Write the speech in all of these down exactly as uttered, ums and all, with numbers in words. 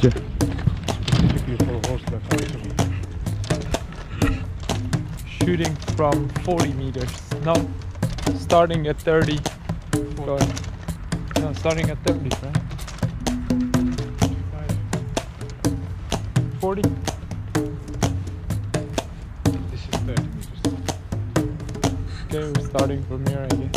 Yeah. Shooting from forty meters. No, starting at thirty. Going. No, starting at thirty, right? forty. This is thirty meters. Okay, we're starting from here, I guess.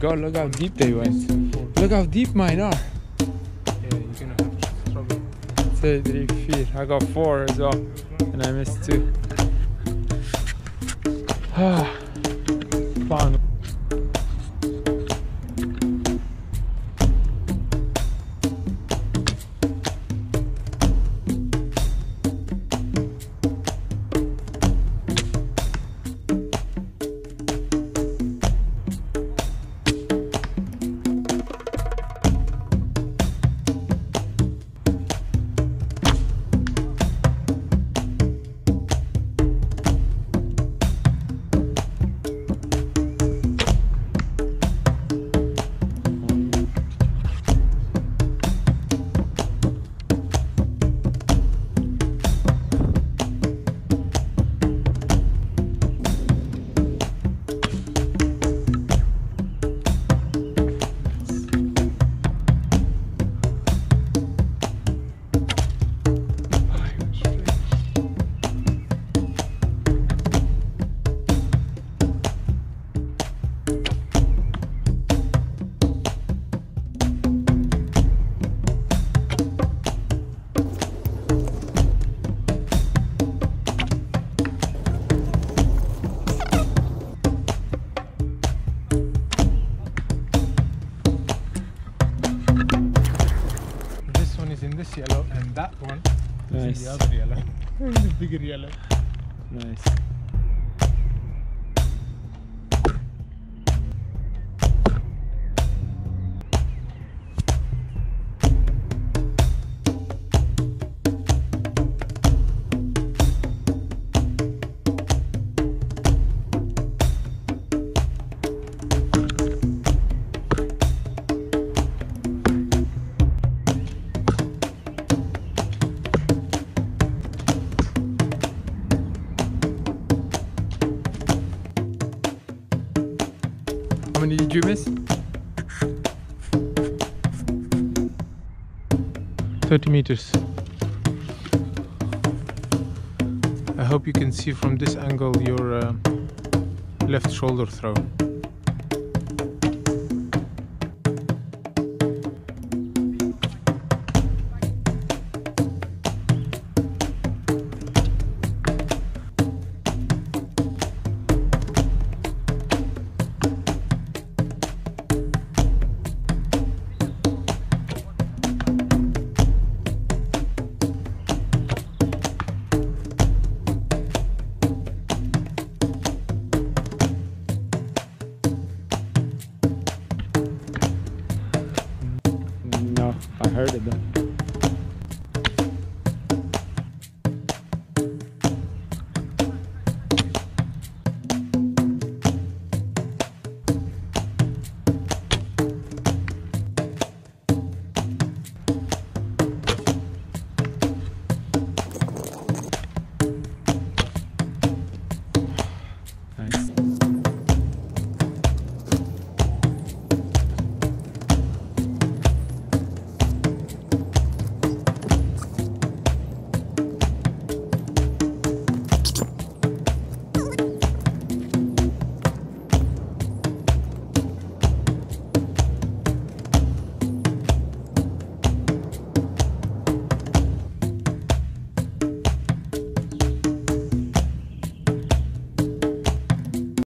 God, look how deep they went. Look how deep mine are. Yeah, you're gonna have trouble. Two, three feet. I got four as well, and I missed two. Ah, fun. Yellow, and that one is nice. In the other yellow. The bigger yellow. Nice. How many did you miss? thirty meters. I hope you can see from this angle your uh, left shoulder throw.